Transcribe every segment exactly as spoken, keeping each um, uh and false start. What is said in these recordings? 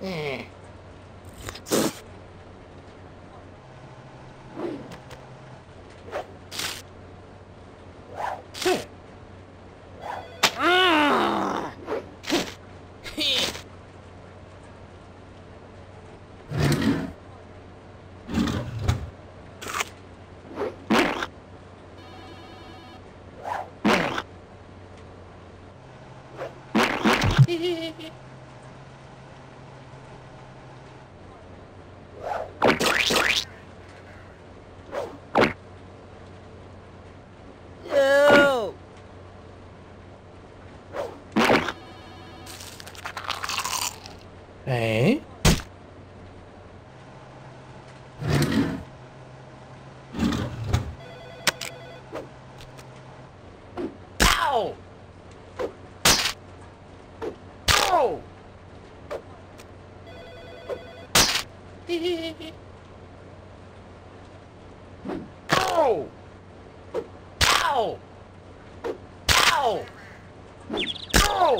Yeah. Hey. Ow! Ow! Ow! Ow! Ow!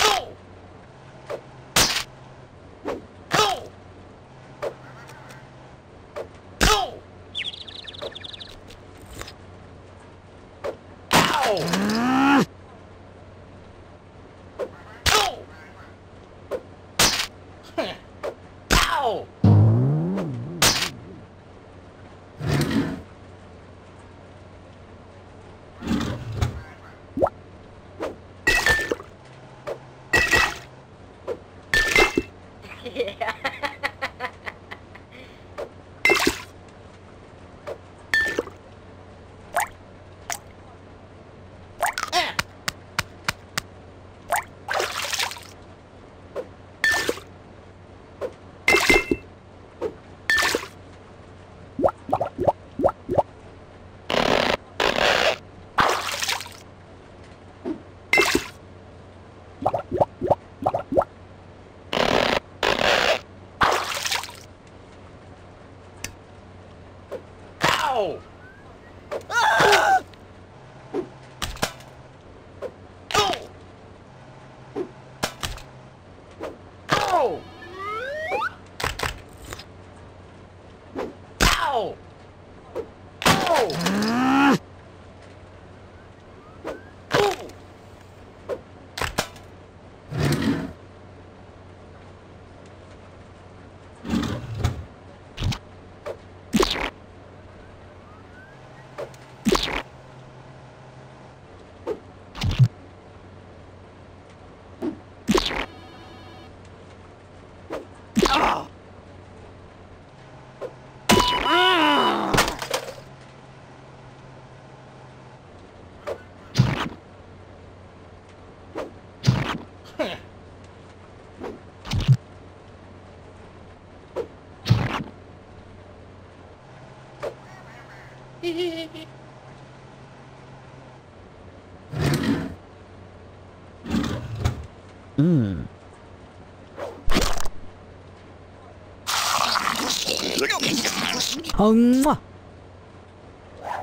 Ow! Oh! Oh! Ow! Yeah. Oh! Ah! Oh! Oh! Ow! Oh! Mmm. Oh, yeah.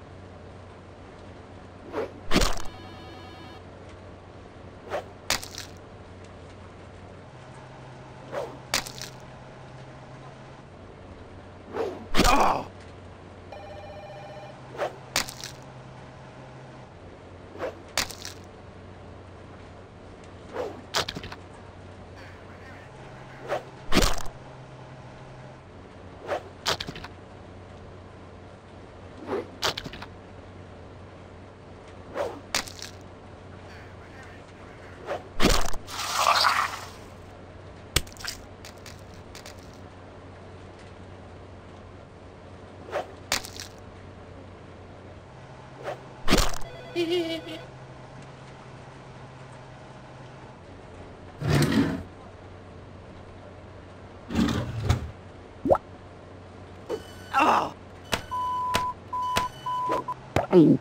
Oh.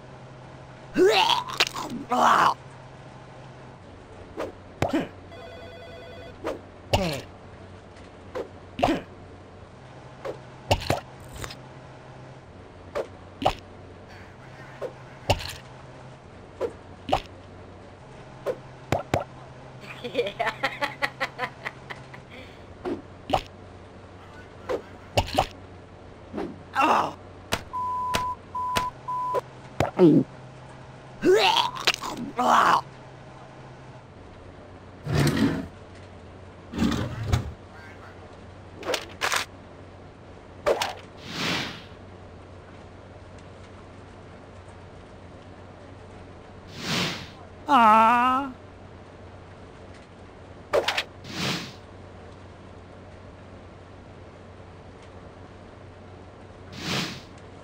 Ah.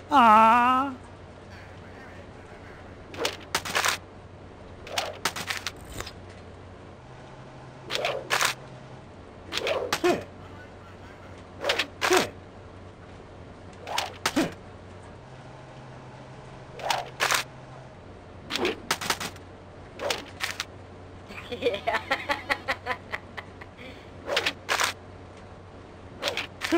Ah. Yeah. Hey.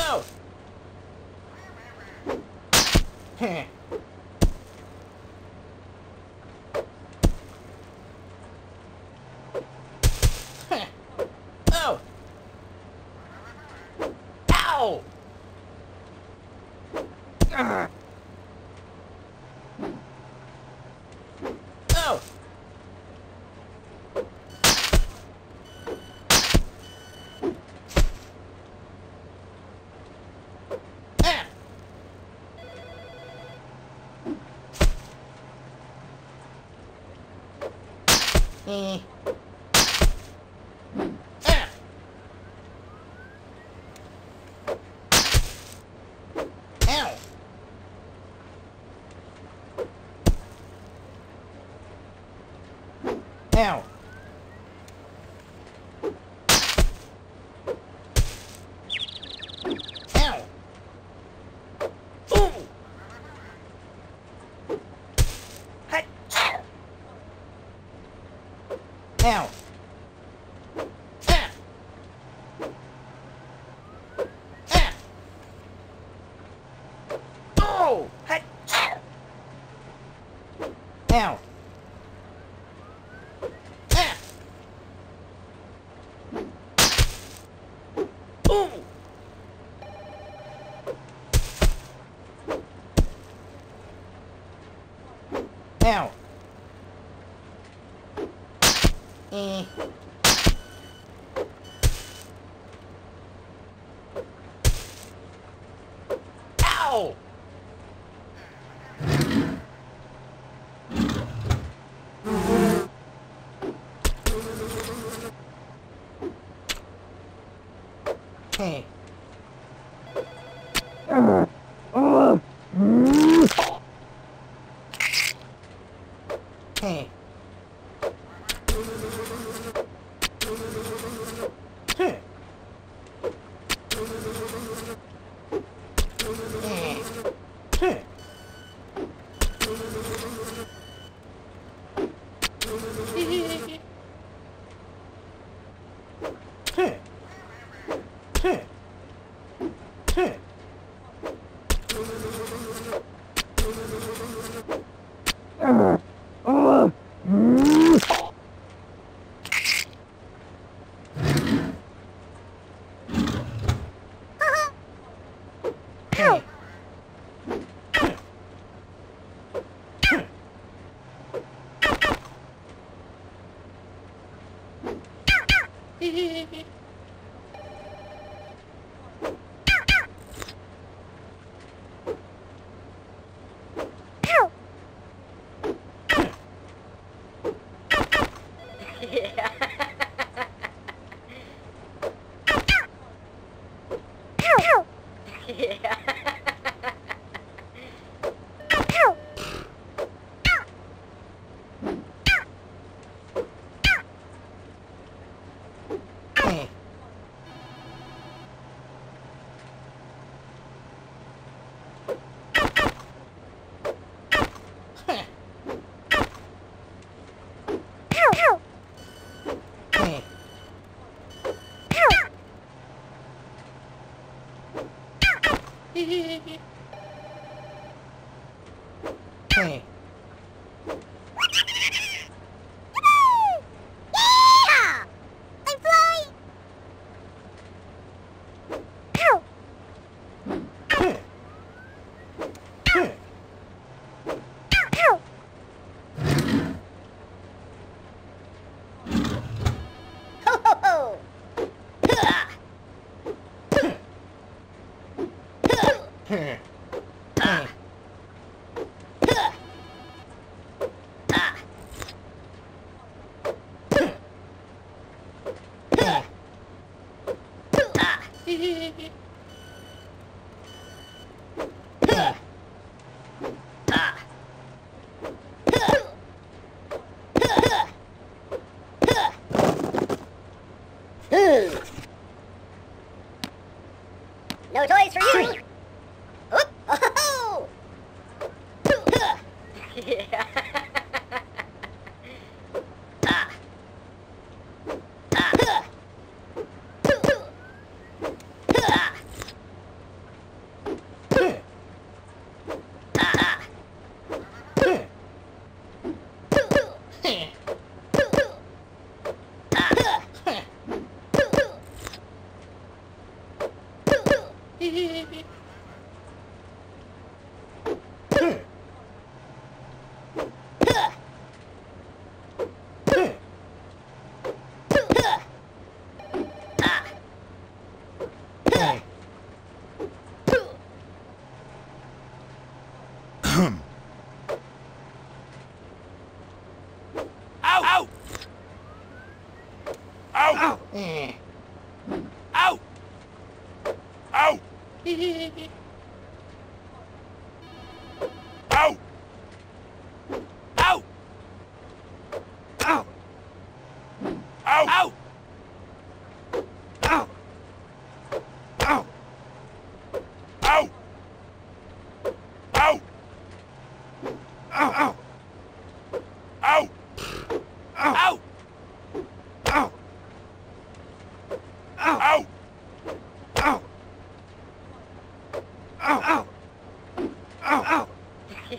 Eh. Oh. Heh. Heh. Oh. Ow. Urgh. Oh. Eh. Ah. Ow. Ow. Now. Ah. Ah. Oh. Hey. Ah. Now. Ah. Oh. Now. Eh. Ow! Hey. Hey. Yeah. Hey. No toys for you! Oop! Oh!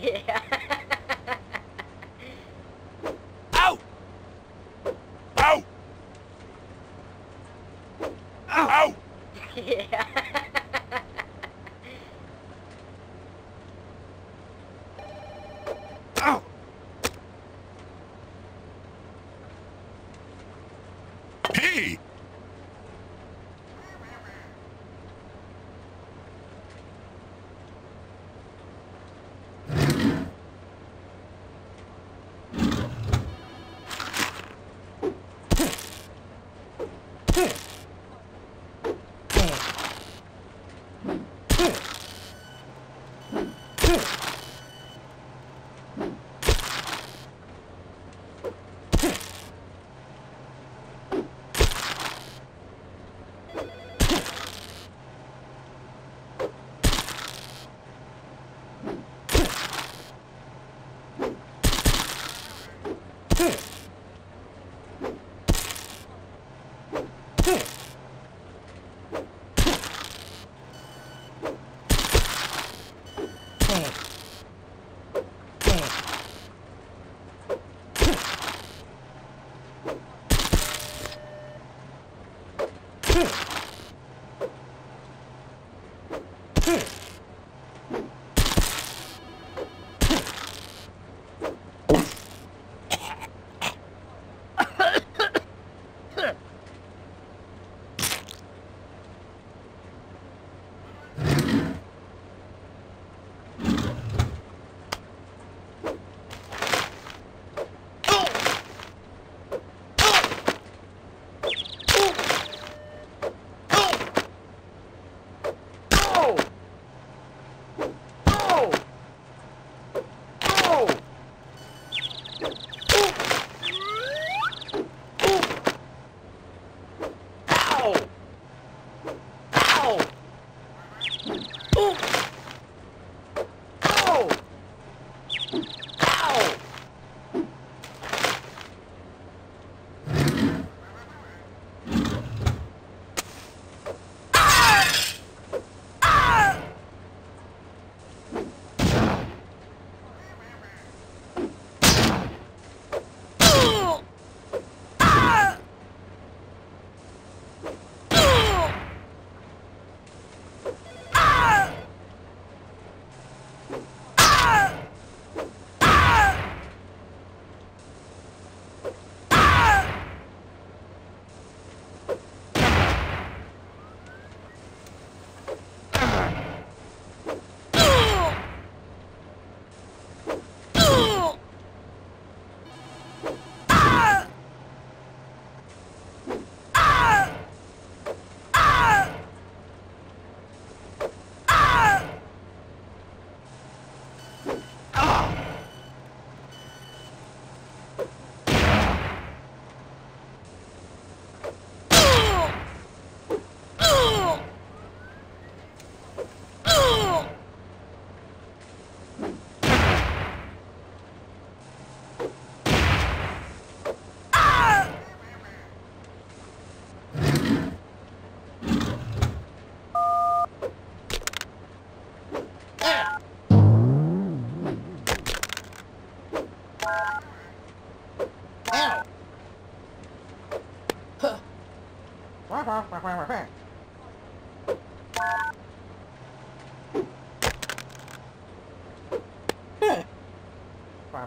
Yeah! Ow! Huh.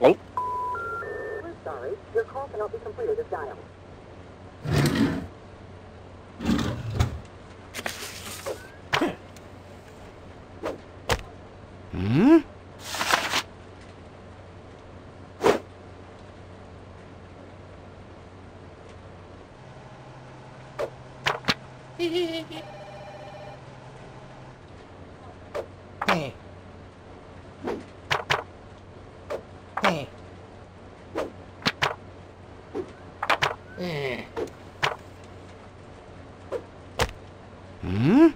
We're sorry, your call cannot be completed as dialed. Hmm? Hey. Hey. Hey. Hmm?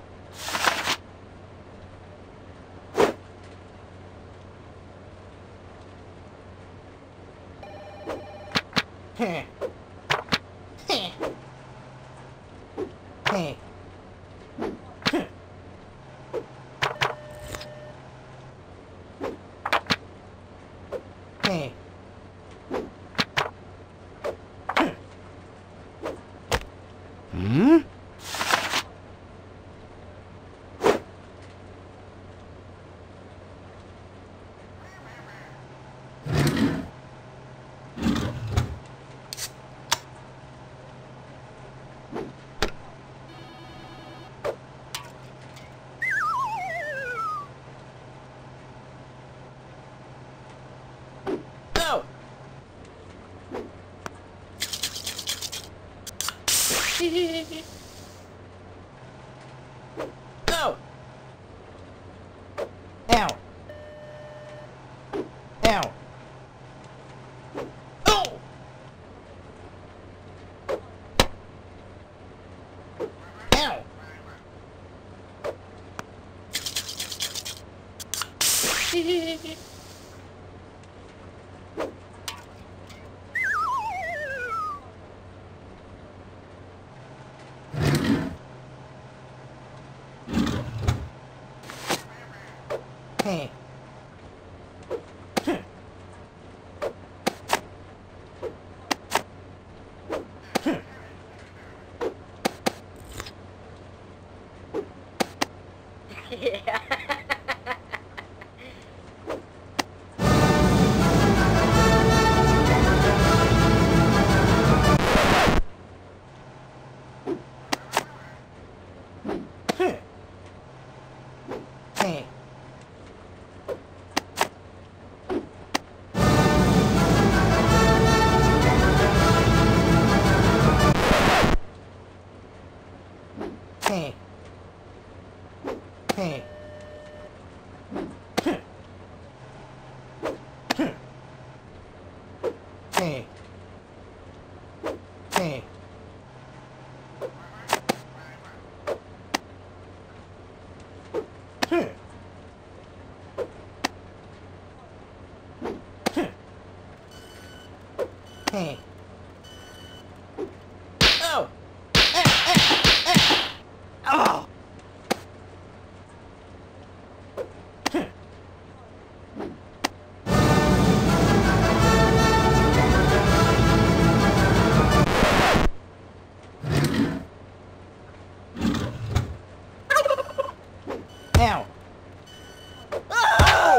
Heh. Heh. Heh. Heh. Heh. Hmm? Go! Ow! Ow! Oh! Ow! Hey. Huh. Huh. Yeah. Huh. Hey. Hey. Hey. Hey. Hey. Hey. Hey. Hey. Hey. Hey. Oh. Oh! Ow! Oh! Ah! Ow! Oh! Oh, I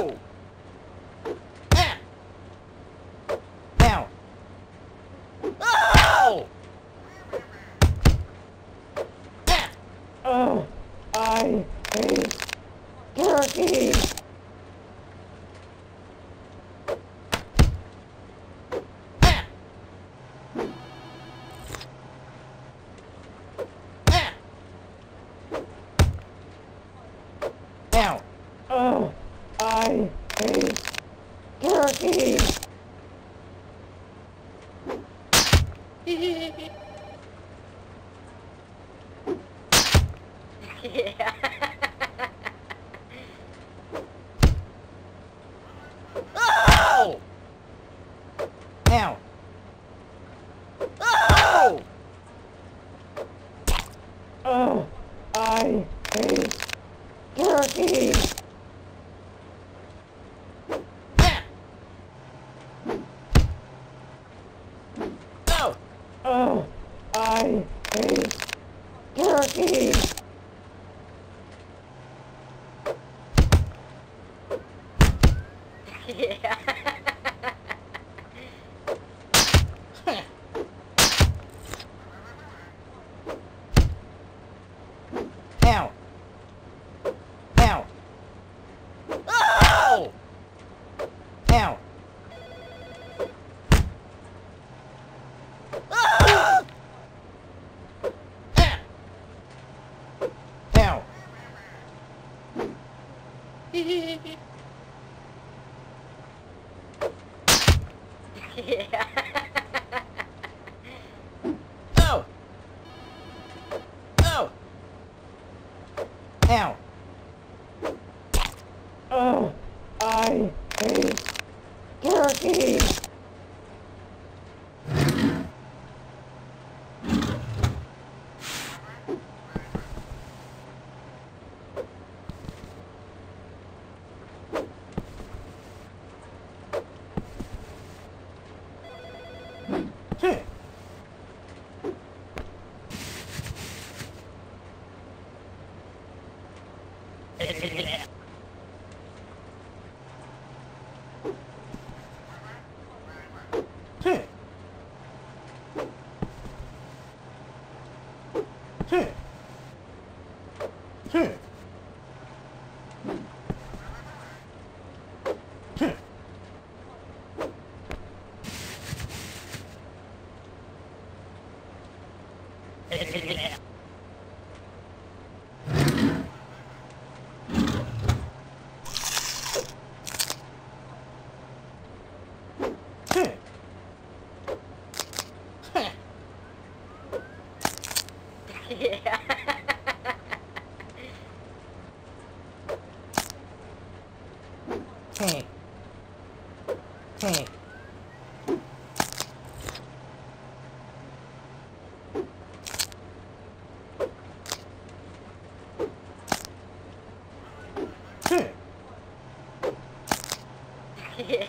hate turkey. Ah. Ah. Ow. Oh, I hate turkey. Yeah. Oh! Ow! Oh! Turkey, Turkey. Yeah. Ow. Ow. Oh! Ow. Yeah. Oh. Oh. Ow. Oh. I hate turkey. Hey. Hey. Hey. Hey. Yeah. Yeah. Hey. Hey. Yeah. Hey. Hey.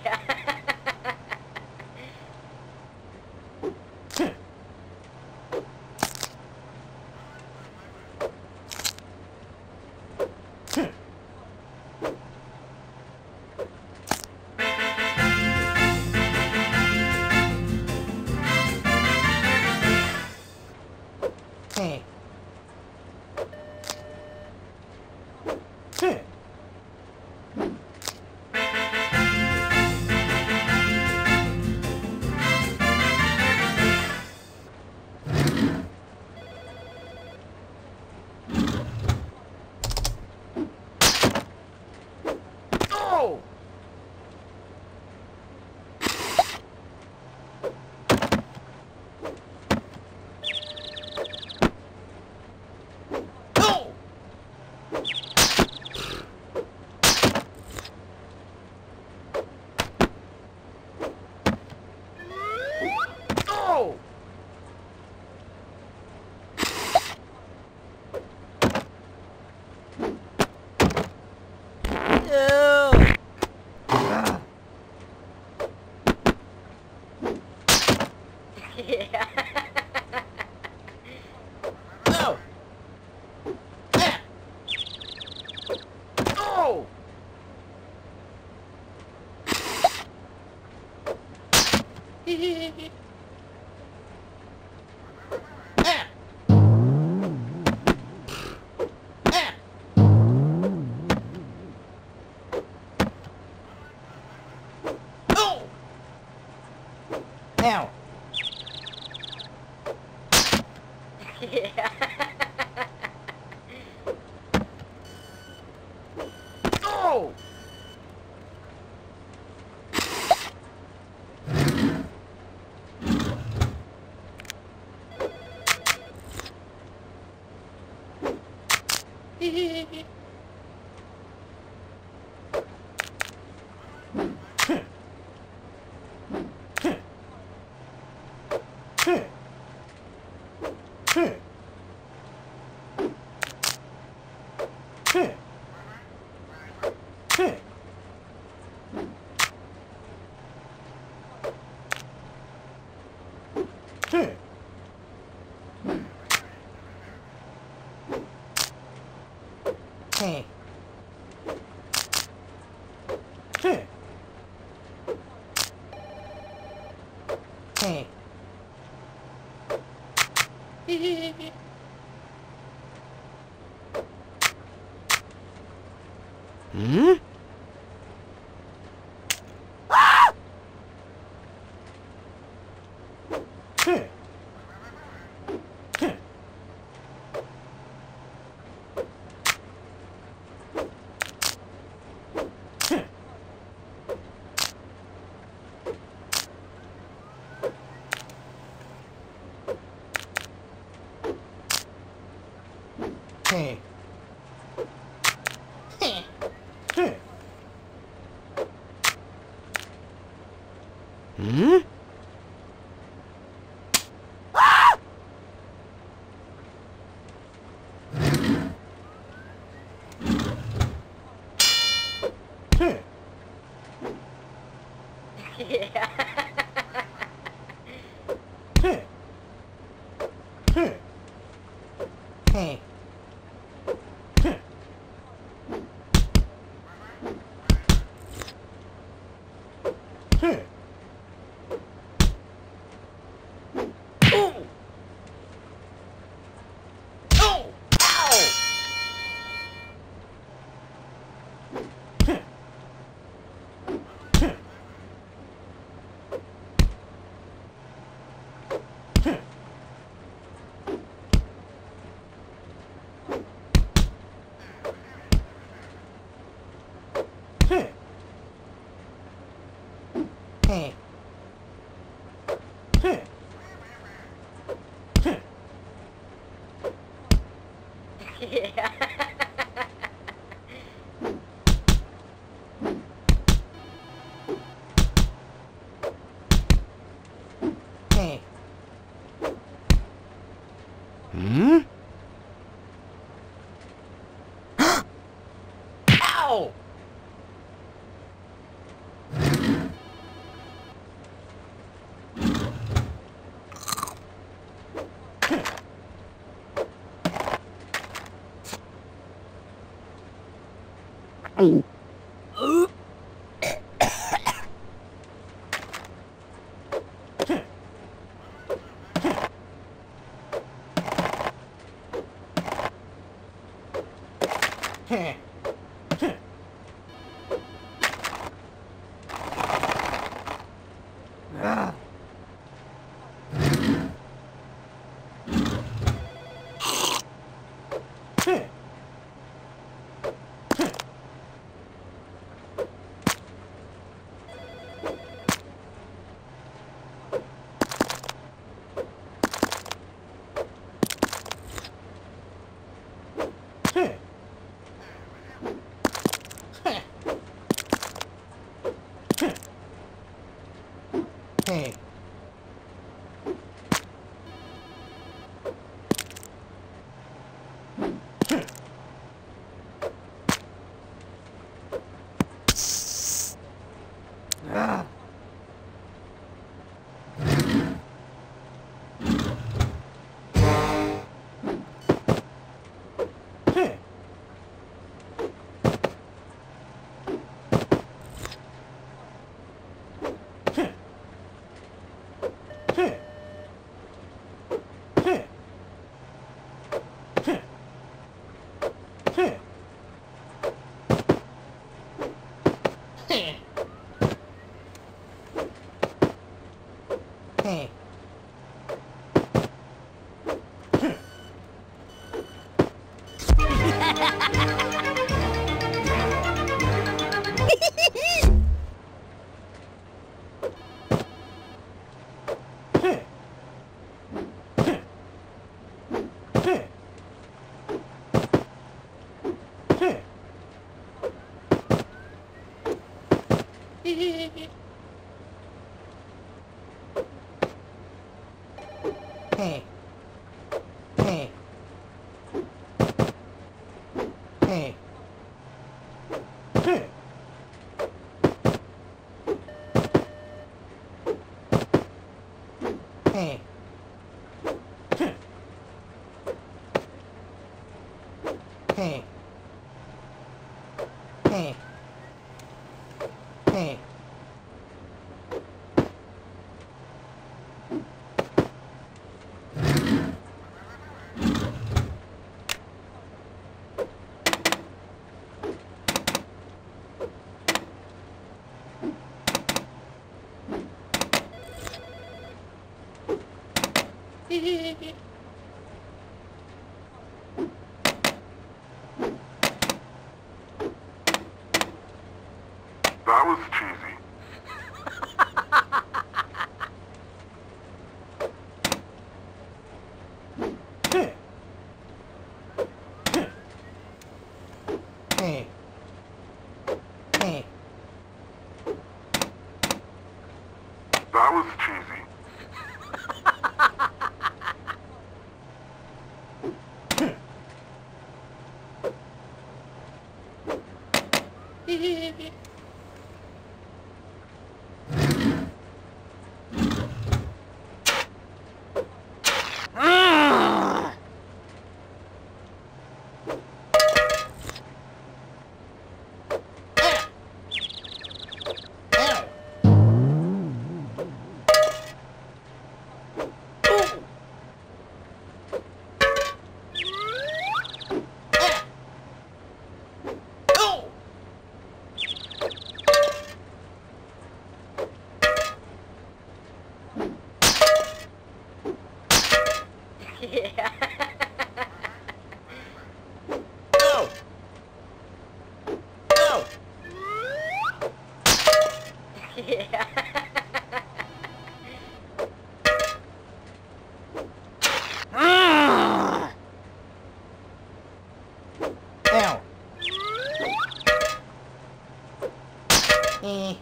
Yeah. No. Yeah. Oh. Now. Yeah. Oh. Hey. Hey. Hey. Hey. Hey. Hey. Hehehehe. Hmm? Ah! Huh. Huh. Huh. Hey. Hmm? Ah! Yeah. Hey. Hey. Hey. Yeah. Hey. Hmm? Ow! Oh. Hey. Hey. Ah. Hey. Hey. Hey. Hey. Hey. Hey. Hey. Hey. That was cheesy. That was cheesy. Yeah. No. No. Yeah. Ah. Ow. Eh.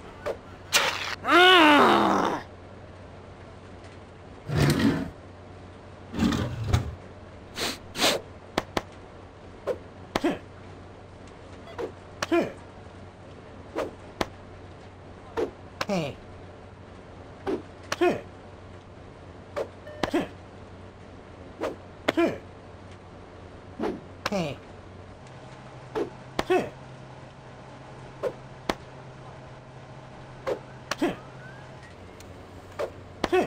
Hey. Hey. Hey. Hey. Hey. Hey. Hey. Hey. Hey. Hey.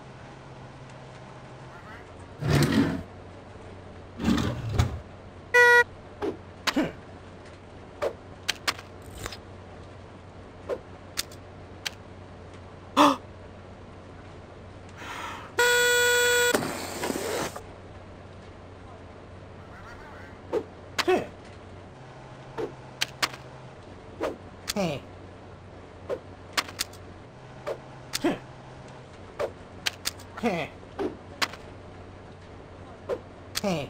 Hey. Hey. Hey. Hey.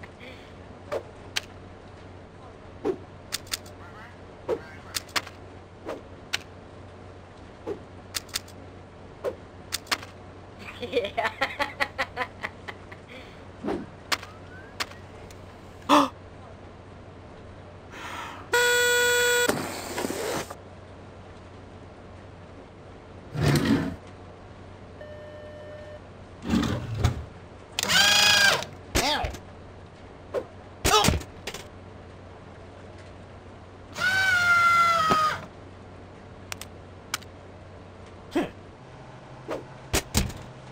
Yeah.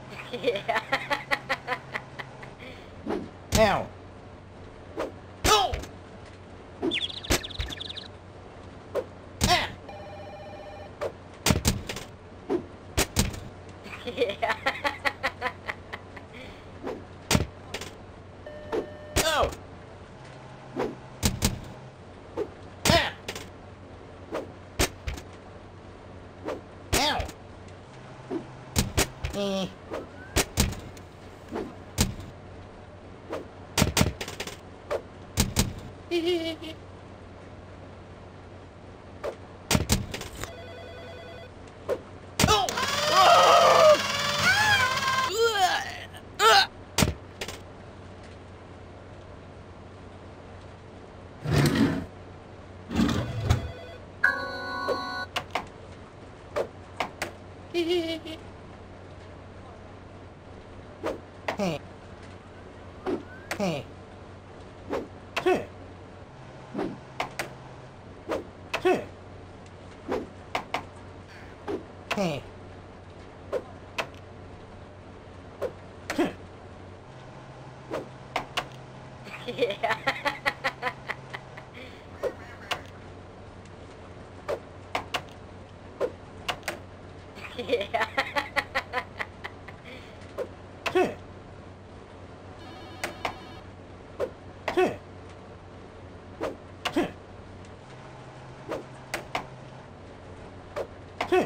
Yeah. Yeah. Now. Oh. Ah. Yeah. Oh. Ah. Ow. Eh. Hey. Hey. Hey. Hey. Hey. Yeah. Yeah. Hey. Hey. Hey. Hey. Hey. Hey. Hey.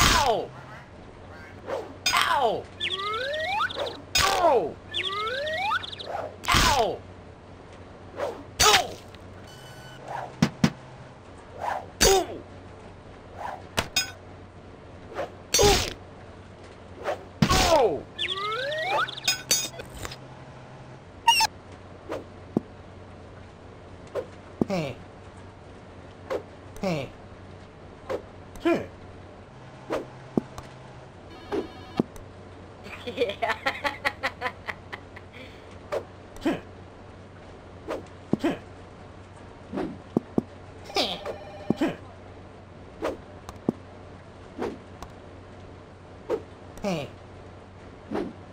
Ow! Ow! Ow! Hey! Hey! Hey! Yeah. Huh. Huh. Huh. Hey.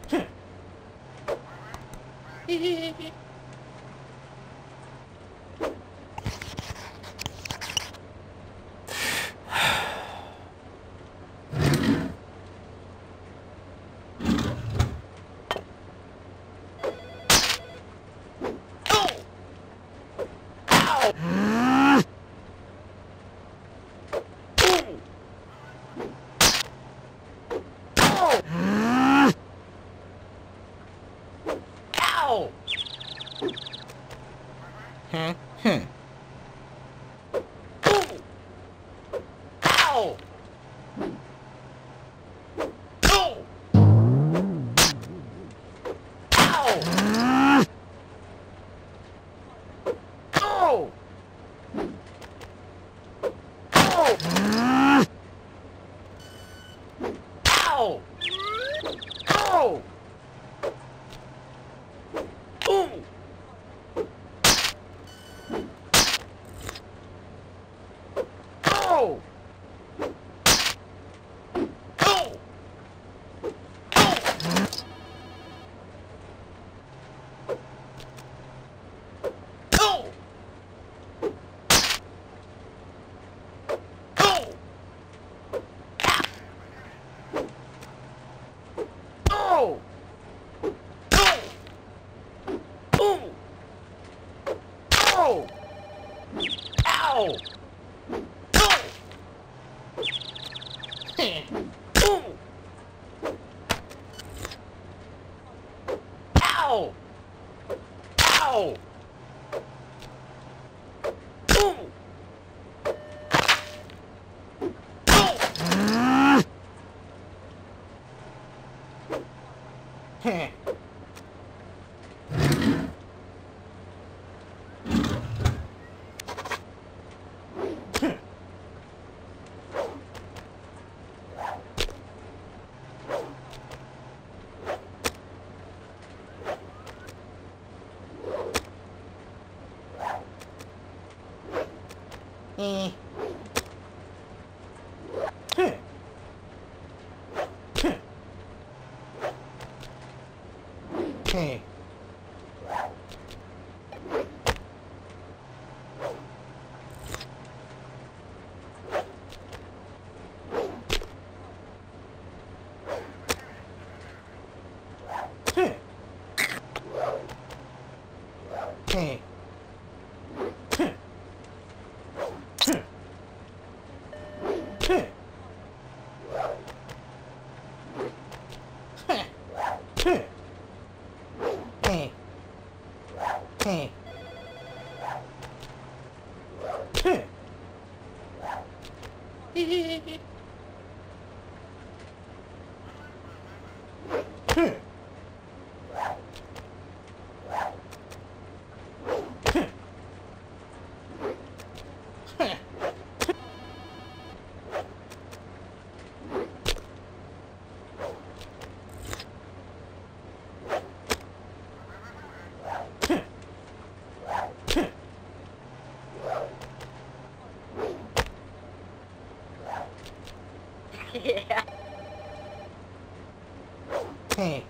Huh. Huh? Huh. Ow! Ow! Ow! Ow! Ow! Ow! Ow! Ow! Ow! Ow! Ow! Ow! Ow! Ow! Ow! Ow! Ow! Ow! Ow! Heh. Eh. Okay. Okay. Hey.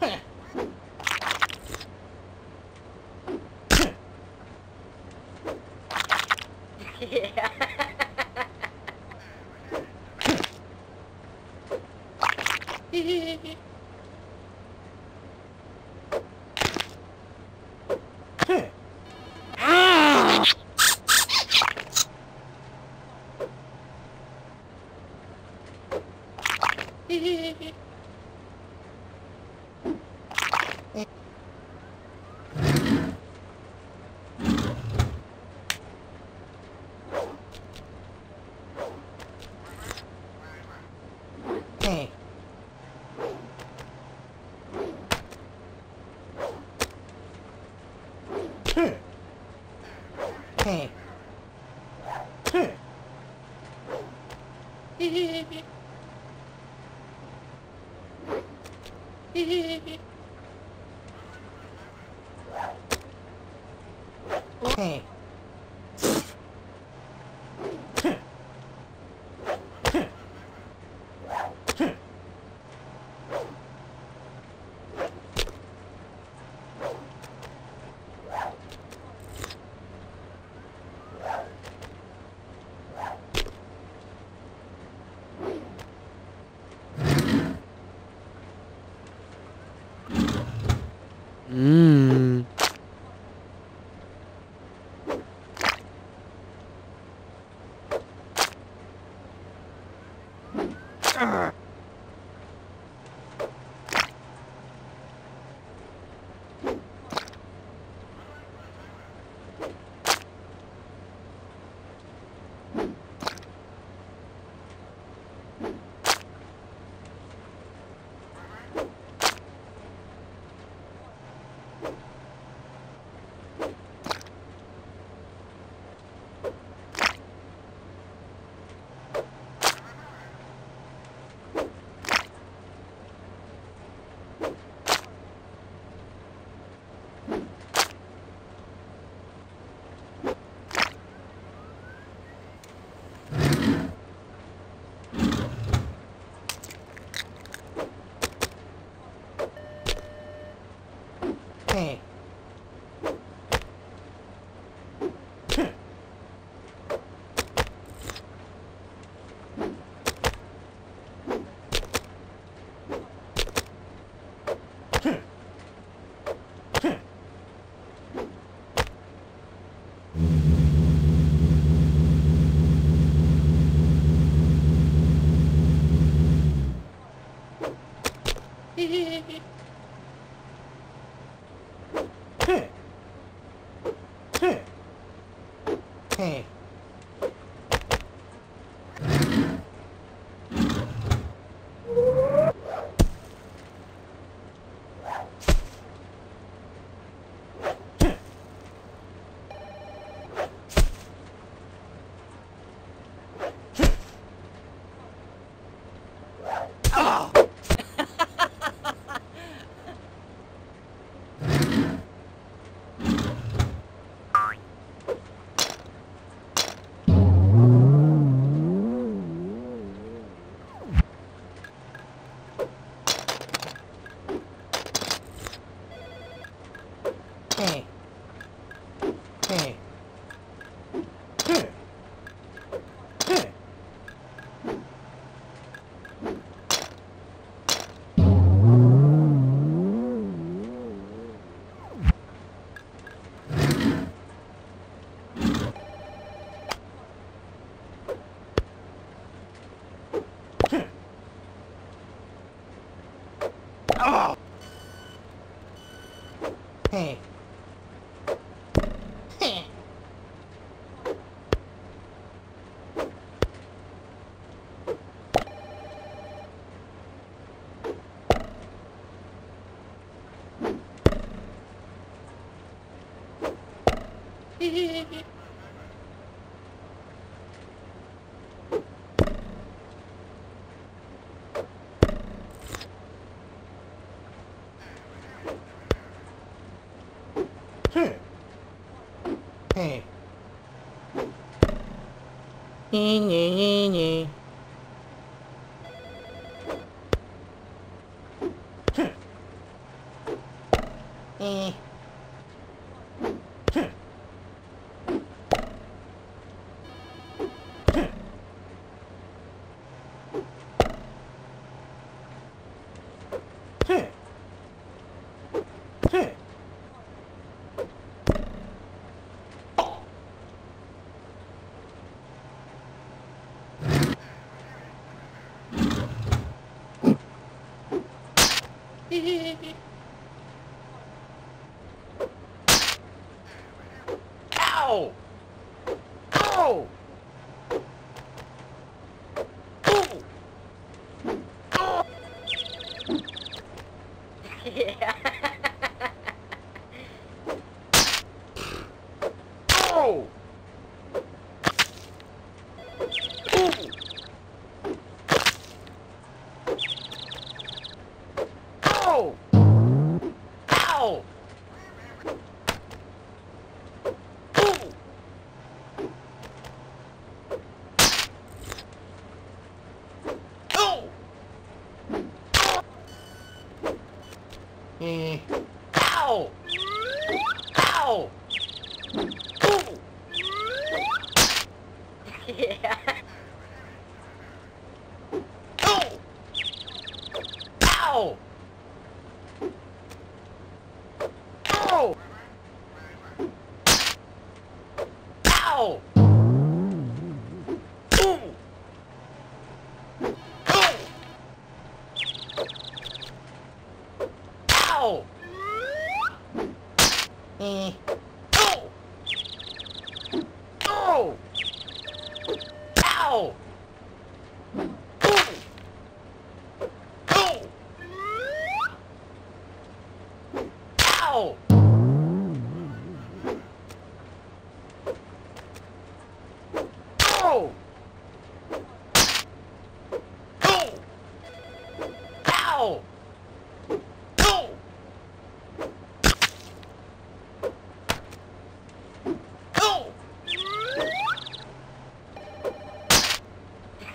Hey. Hey. Yeah. Hey. Hey. Hey. Hey. Hey. Yeah. Hey. Hey. Hey. Mmm. Uh. Hey. Hey. Hey. Hey. Hey. Hey. Oh. Hey. Hey. Hey. Hey. Hey. Ow! Ow! Ow! Ow! Yeah. Ow! Ow! Ow! Mm. Ow! Ow! Ooh. Yeah. Ow! Ow! Ow! Ow! Ow! Mm. Ow! Ow! Ow! Ow! Ow! Ow!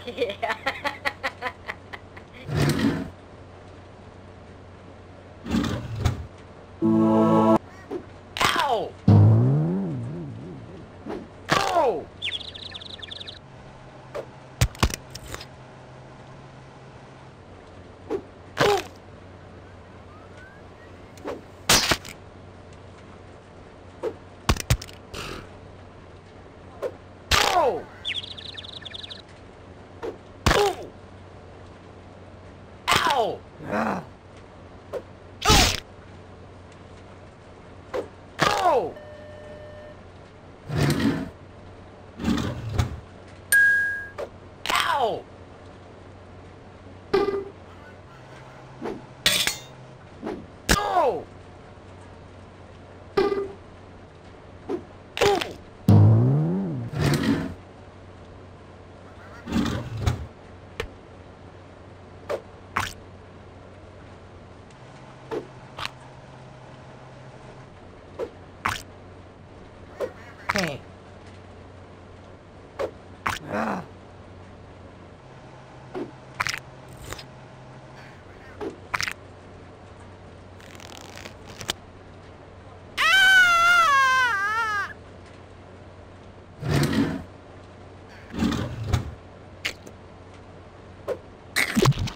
Yeah. Ow! Ow! Ow! Ow! Ow!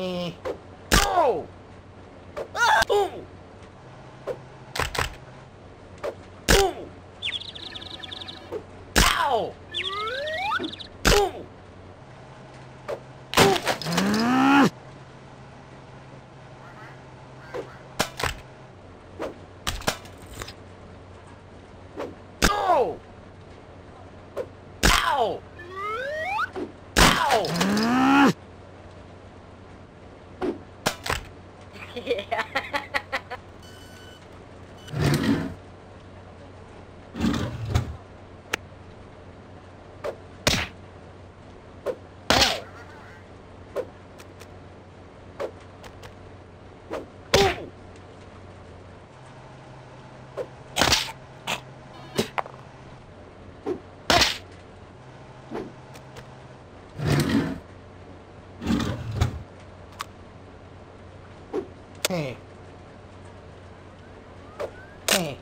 Eh. Oh! Ah! Oh! Oh! Ow! Oh! Oh! Oh! Ow! Ow! Yeah. Hey. Hey.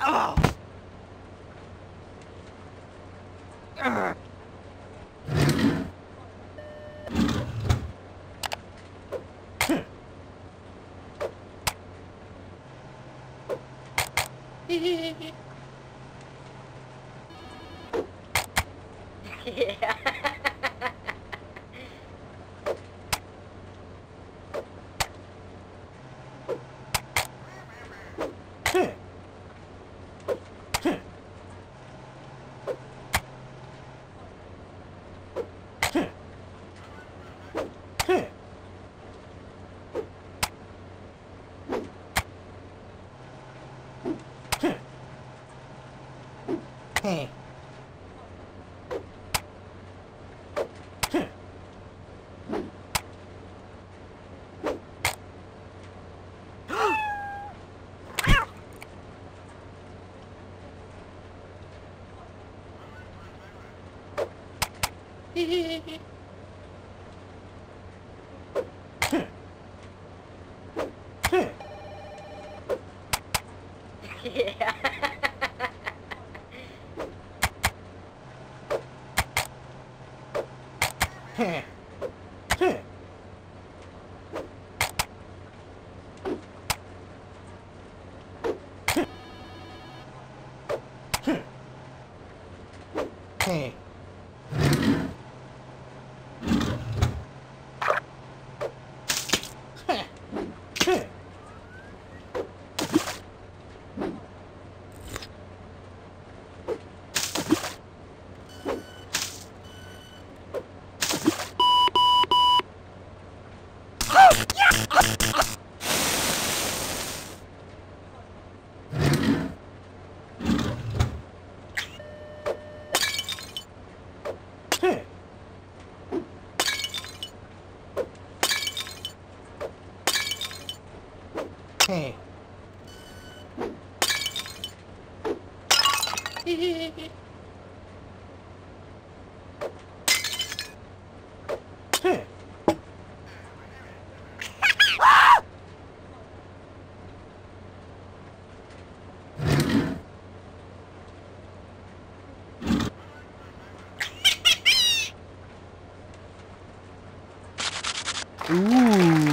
Oh. Yeah. Hey. Oh! Ugh. Yeah. Hey. Yeah. Heh. Heh. Heh. Ooh.